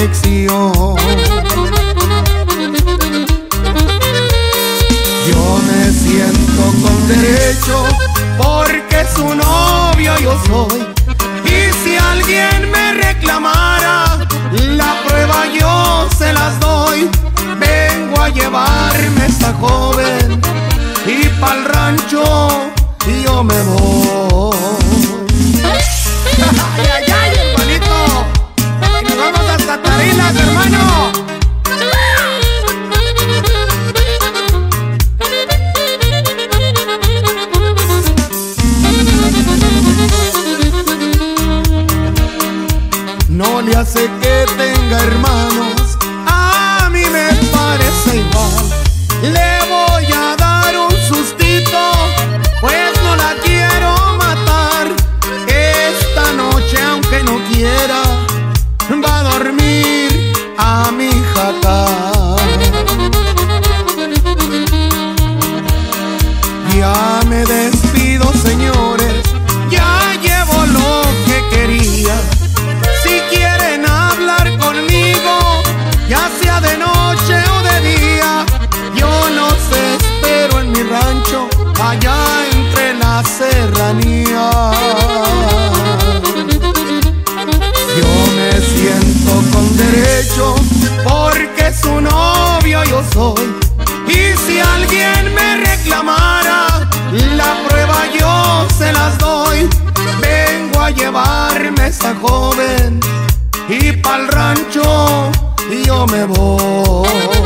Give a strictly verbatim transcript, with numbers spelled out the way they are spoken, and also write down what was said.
lección. Yo me siento con derecho, porque su novio yo soy, y si alguien me reclamara, la prueba yo se las doy. Vengo a llevarme a esa joven, y pa'l rancho yo me voy. ¡Ay, ay, ay, hermanito! ¡Que nos vamos hasta Tarinas, hermano! No le hace que tenga hermanos, a mí me parece igual. Le voy a dar un sustito, pues no la quiero matar. Esta noche, aunque no quiera, va a dormir a mi jacal. Ya me despido, señores, ya llevo lo que quería. Si quieren hablar conmigo, ya sea de noche o de día, yo los espero en mi rancho, allá entre la serranía. Yo me siento con derecho, porque su novio yo soy, y si alguien me reclamara, la prueba yo se las doy. Vengo a llevarme a esa joven, y pa'l rancho yo me voy.